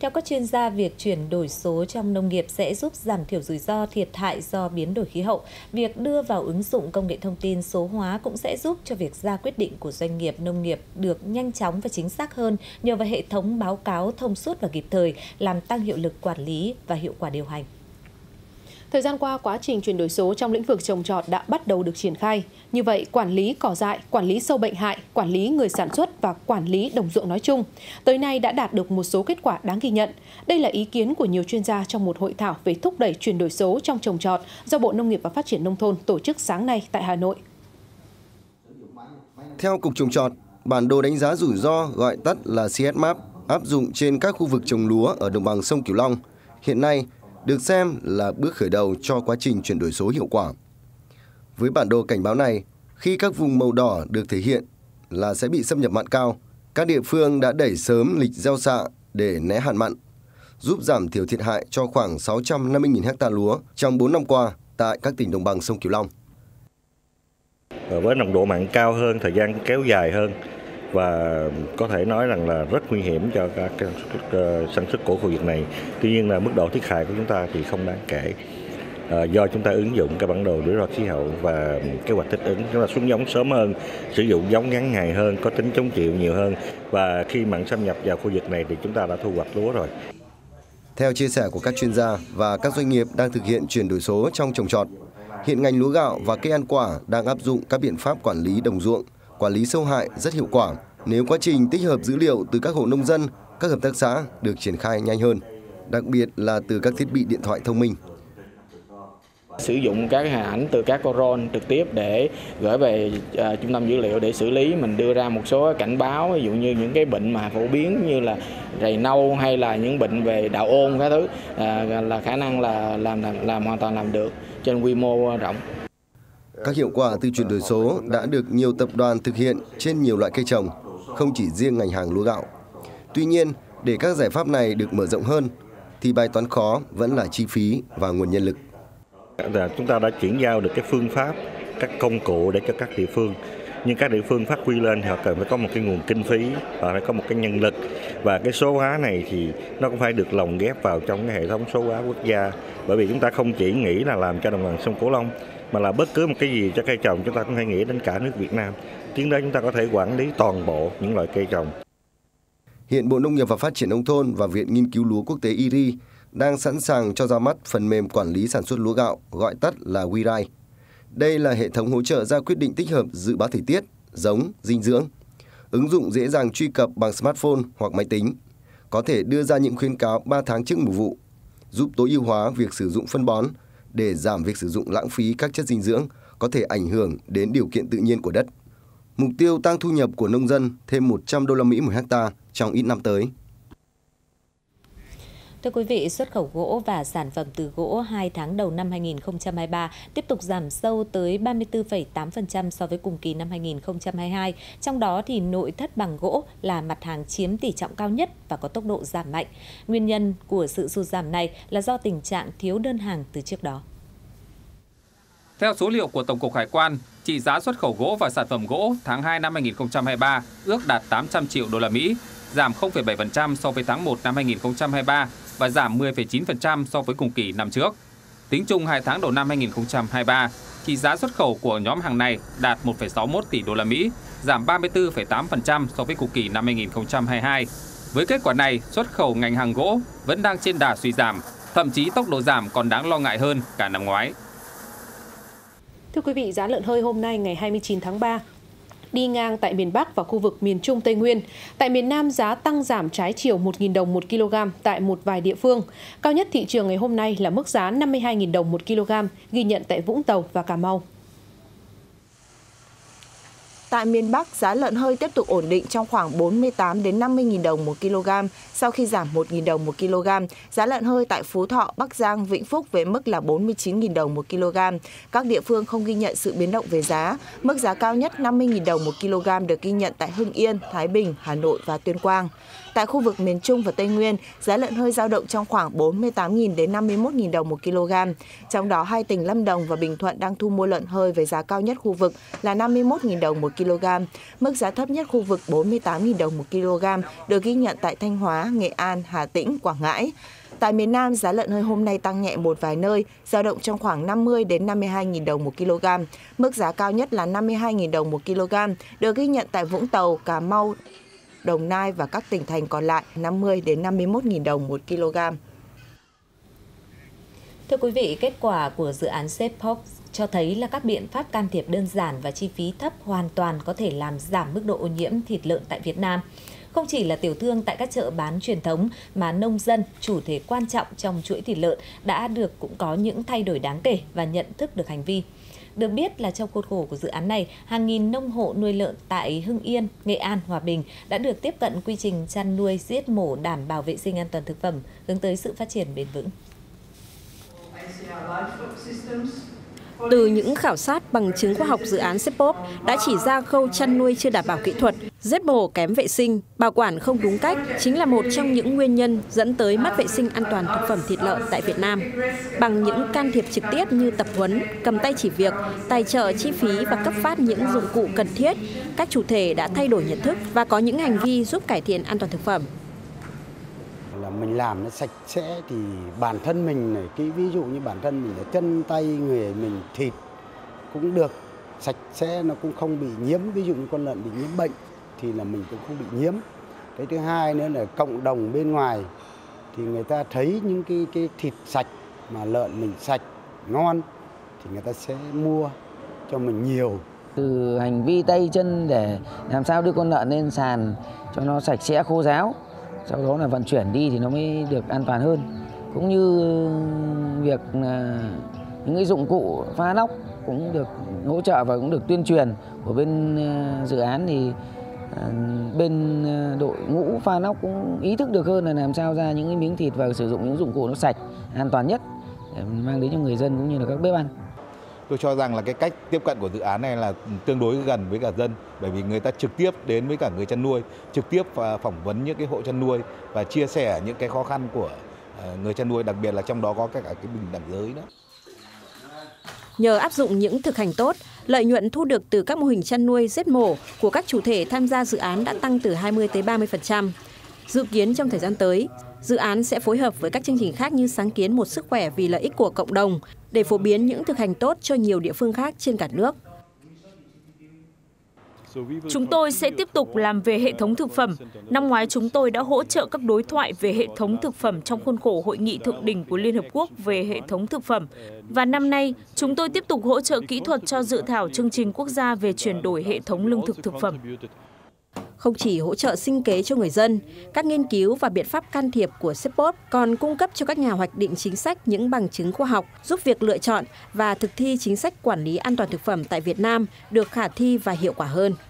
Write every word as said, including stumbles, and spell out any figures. Theo các chuyên gia, việc chuyển đổi số trong nông nghiệp sẽ giúp giảm thiểu rủi ro thiệt hại do biến đổi khí hậu. Việc đưa vào ứng dụng công nghệ thông tin số hóa cũng sẽ giúp cho việc ra quyết định của doanh nghiệp nông nghiệp được nhanh chóng và chính xác hơn nhờ vào hệ thống báo cáo thông suốt và kịp thời, làm tăng hiệu lực quản lý và hiệu quả điều hành. Thời gian qua, quá trình chuyển đổi số trong lĩnh vực trồng trọt đã bắt đầu được triển khai. Như vậy, quản lý cỏ dại, quản lý sâu bệnh hại, quản lý người sản xuất và quản lý đồng ruộng nói chung tới nay đã đạt được một số kết quả đáng ghi nhận. Đây là ý kiến của nhiều chuyên gia trong một hội thảo về thúc đẩy chuyển đổi số trong trồng trọt do Bộ Nông nghiệp và Phát triển Nông thôn tổ chức sáng nay tại Hà Nội. Theo Cục Trồng trọt, bản đồ đánh giá rủi ro gọi tắt là C S map áp dụng trên các khu vực trồng lúa ở đồng bằng sông Cửu Long hiện nay được xem là bước khởi đầu cho quá trình chuyển đổi số hiệu quả. Với bản đồ cảnh báo này, khi các vùng màu đỏ được thể hiện là sẽ bị xâm nhập mặn cao, các địa phương đã đẩy sớm lịch gieo xạ để né hạn mặn, giúp giảm thiểu thiệt hại cho khoảng sáu trăm năm mươi nghìn ha lúa trong bốn năm qua tại các tỉnh đồng bằng sông Cửu Long. Với nồng độ mặn cao hơn, thời gian kéo dài hơn và có thể nói rằng là rất nguy hiểm cho các sản xuất của khu vực này. Tuy nhiên là mức độ thiệt hại của chúng ta thì không đáng kể à, do chúng ta ứng dụng cái bản đồ rủi ro khí hậu và kế hoạch thích ứng, chúng ta xuống giống sớm hơn, sử dụng giống ngắn ngày hơn, có tính chống chịu nhiều hơn và khi mặn xâm nhập vào khu vực này thì chúng ta đã thu hoạch lúa rồi. Theo chia sẻ của các chuyên gia và các doanh nghiệp đang thực hiện chuyển đổi số trong trồng trọt, hiện ngành lúa gạo và cây ăn quả đang áp dụng các biện pháp quản lý đồng ruộng, quản lý sâu hại rất hiệu quả nếu quá trình tích hợp dữ liệu từ các hộ nông dân, các hợp tác xã được triển khai nhanh hơn, đặc biệt là từ các thiết bị điện thoại thông minh. Sử dụng các hình ảnh từ các drone trực tiếp để gửi về à, trung tâm dữ liệu để xử lý, mình đưa ra một số cảnh báo, ví dụ như những cái bệnh mà phổ biến như là rầy nâu hay là những bệnh về đạo ôn các thứ à, là khả năng là làm, làm làm hoàn toàn làm được trên quy mô rộng. Các hiệu quả từ chuyển đổi số đã được nhiều tập đoàn thực hiện trên nhiều loại cây trồng, không chỉ riêng ngành hàng lúa gạo. Tuy nhiên, để các giải pháp này được mở rộng hơn, thì bài toán khó vẫn là chi phí và nguồn nhân lực. Chúng ta đã chuyển giao được cái phương pháp, các công cụ để cho các địa phương. Nhưng các địa phương phát huy lên thì họ cần phải có một cái nguồn kinh phí, họ phải có một cái nhân lực. Và cái số hóa này thì nó cũng phải được lồng ghép vào trong cái hệ thống số hóa quốc gia. Bởi vì chúng ta không chỉ nghĩ là làm cho đồng bằng sông Cửu Long, mà là bất cứ một cái gì cho cây trồng chúng ta cũng phải nghĩ đến cả nước Việt Nam. Tiến tới chúng ta có thể quản lý toàn bộ những loại cây trồng. Hiện Bộ Nông nghiệp và Phát triển Nông thôn và Viện Nghiên cứu Lúa Quốc tế I R I đang sẵn sàng cho ra mắt phần mềm quản lý sản xuất lúa gạo, gọi tắt là wirai. Đây là hệ thống hỗ trợ ra quyết định tích hợp dự báo thời tiết, giống, dinh dưỡng. Ứng dụng dễ dàng truy cập bằng smartphone hoặc máy tính, có thể đưa ra những khuyến cáo ba tháng trước mùa vụ, giúp tối ưu hóa việc sử dụng phân bón để giảm việc sử dụng lãng phí các chất dinh dưỡng có thể ảnh hưởng đến điều kiện tự nhiên của đất. Mục tiêu tăng thu nhập của nông dân thêm một trăm đô la Mỹ một hectare trong ít năm tới. Thưa quý vị, xuất khẩu gỗ và sản phẩm từ gỗ hai tháng đầu năm hai nghìn không trăm hai mươi ba tiếp tục giảm sâu tới ba mươi tư phẩy tám phần trăm so với cùng kỳ năm hai nghìn không trăm hai mươi hai. Trong đó, thì nội thất bằng gỗ là mặt hàng chiếm tỷ trọng cao nhất và có tốc độ giảm mạnh. Nguyên nhân của sự sụt giảm này là do tình trạng thiếu đơn hàng từ trước đó. Theo số liệu của Tổng cục Hải quan, trị giá xuất khẩu gỗ và sản phẩm gỗ tháng hai năm hai nghìn không trăm hai mươi ba ước đạt tám trăm triệu đô la Mỹ, giảm không phẩy bảy phần trăm so với tháng một năm hai nghìn không trăm hai mươi ba và giảm mười phẩy chín phần trăm so với cùng kỳ năm trước. Tính chung hai tháng đầu năm hai nghìn không trăm hai mươi ba, trị giá xuất khẩu của nhóm hàng này đạt một phẩy sáu mươi mốt tỷ đô la Mỹ, giảm ba mươi tư phẩy tám phần trăm so với cùng kỳ năm hai nghìn không trăm hai mươi hai. Với kết quả này, xuất khẩu ngành hàng gỗ vẫn đang trên đà suy giảm, thậm chí tốc độ giảm còn đáng lo ngại hơn cả năm ngoái. Thưa quý vị, giá lợn hơi hôm nay ngày hai mươi chín tháng ba đi ngang tại miền Bắc và khu vực miền Trung Tây Nguyên. Tại miền Nam, giá tăng giảm trái chiều một nghìn đồng một kg tại một vài địa phương. Cao nhất thị trường ngày hôm nay là mức giá năm mươi hai nghìn đồng một kg, ghi nhận tại Vũng Tàu và Cà Mau. Tại miền Bắc, giá lợn hơi tiếp tục ổn định trong khoảng bốn mươi tám đến năm mươi nghìn đồng một kg sau khi giảm một nghìn đồng một kg. Giá lợn hơi tại Phú Thọ, Bắc Giang, Vĩnh Phúc về mức là bốn mươi chín nghìn đồng một kg. Các địa phương không ghi nhận sự biến động về giá. Mức giá cao nhất năm mươi nghìn đồng một kg được ghi nhận tại Hưng Yên, Thái Bình, Hà Nội và Tuyên Quang. Tại khu vực miền Trung và Tây Nguyên, giá lợn hơi dao động trong khoảng bốn mươi tám nghìn đến năm mươi mốt nghìn đồng một kg. Trong đó, hai tỉnh Lâm Đồng và Bình Thuận đang thu mua lợn hơi với giá cao nhất khu vực là năm mươi mốt nghìn đồng một kg. Mức giá thấp nhất khu vực bốn mươi tám nghìn đồng một kg được ghi nhận tại Thanh Hóa, Nghệ An, Hà Tĩnh, Quảng Ngãi. Tại miền Nam, giá lợn hơi hôm nay tăng nhẹ một vài nơi, dao động trong khoảng năm mươi đến năm mươi hai nghìn đồng một kg. Mức giá cao nhất là năm mươi hai nghìn đồng một kg, được ghi nhận tại Vũng Tàu, Cà Mau, Đồng Nai và các tỉnh thành còn lại năm mươi đến năm mươi mốt nghìn đồng một kg. Thưa quý vị, kết quả của dự án Safe Pox cho thấy là các biện pháp can thiệp đơn giản và chi phí thấp hoàn toàn có thể làm giảm mức độ ô nhiễm thịt lợn tại Việt Nam. Không chỉ là tiểu thương tại các chợ bán truyền thống mà nông dân, chủ thể quan trọng trong chuỗi thịt lợn đã được cũng có những thay đổi đáng kể và nhận thức được hành vi. Được biết là trong khuôn khổ của dự án này, hàng nghìn nông hộ nuôi lợn tại Hưng Yên, Nghệ An, Hòa Bình đã được tiếp cận quy trình chăn nuôi giết mổ đảm bảo vệ sinh an toàn thực phẩm, hướng tới sự phát triển bền vững. Từ những khảo sát bằng chứng khoa học, dự án SEPOP đã chỉ ra khâu chăn nuôi chưa đảm bảo kỹ thuật, giết mổ kém vệ sinh, bảo quản không đúng cách chính là một trong những nguyên nhân dẫn tới mất vệ sinh an toàn thực phẩm thịt lợn tại Việt Nam. Bằng những can thiệp trực tiếp như tập huấn, cầm tay chỉ việc, tài trợ chi phí và cấp phát những dụng cụ cần thiết, các chủ thể đã thay đổi nhận thức và có những hành vi giúp cải thiện an toàn thực phẩm. Là mình làm nó sạch sẽ thì bản thân mình này, cái ví dụ như bản thân mình là chân tay người mình thịt cũng được sạch sẽ, nó cũng không bị nhiễm, ví dụ như con lợn bị nhiễm bệnh thì là mình cũng không bị nhiễm. Cái thứ hai nữa là cộng đồng bên ngoài thì người ta thấy những cái cái thịt sạch mà lợn mình sạch ngon thì người ta sẽ mua cho mình nhiều. Từ hành vi tay chân để làm sao đưa con lợn lên sàn cho nó sạch sẽ khô ráo, sau đó là vận chuyển đi thì nó mới được an toàn hơn, cũng như việc những cái dụng cụ phá nóc cũng được hỗ trợ và cũng được tuyên truyền của bên dự án, thì bên đội ngũ phá nóc cũng ý thức được hơn là làm sao ra những cái miếng thịt và sử dụng những dụng cụ nó sạch an toàn nhất để mang đến cho người dân cũng như là các bếp ăn. Tôi cho rằng là cái cách tiếp cận của dự án này là tương đối gần với cả dân, bởi vì người ta trực tiếp đến với cả người chăn nuôi, trực tiếp phỏng vấn những cái hộ chăn nuôi và chia sẻ những cái khó khăn của người chăn nuôi, đặc biệt là trong đó có cả cái bình đẳng giới nữa. Nhờ áp dụng những thực hành tốt, lợi nhuận thu được từ các mô hình chăn nuôi giết mổ của các chủ thể tham gia dự án đã tăng từ hai mươi tới ba mươi phần trăm. Dự kiến trong thời gian tới, dự án sẽ phối hợp với các chương trình khác như sáng kiến một sức khỏe vì lợi ích của cộng đồng để phổ biến những thực hành tốt cho nhiều địa phương khác trên cả nước. Chúng tôi sẽ tiếp tục làm về hệ thống thực phẩm. Năm ngoái chúng tôi đã hỗ trợ các đối thoại về hệ thống thực phẩm trong khuôn khổ Hội nghị Thượng đỉnh của Liên Hợp Quốc về hệ thống thực phẩm. Và năm nay, chúng tôi tiếp tục hỗ trợ kỹ thuật cho dự thảo chương trình quốc gia về chuyển đổi hệ thống lương thực thực phẩm. Không chỉ hỗ trợ sinh kế cho người dân, các nghiên cứu và biện pháp can thiệp của SEPOP còn cung cấp cho các nhà hoạch định chính sách những bằng chứng khoa học giúp việc lựa chọn và thực thi chính sách quản lý an toàn thực phẩm tại Việt Nam được khả thi và hiệu quả hơn.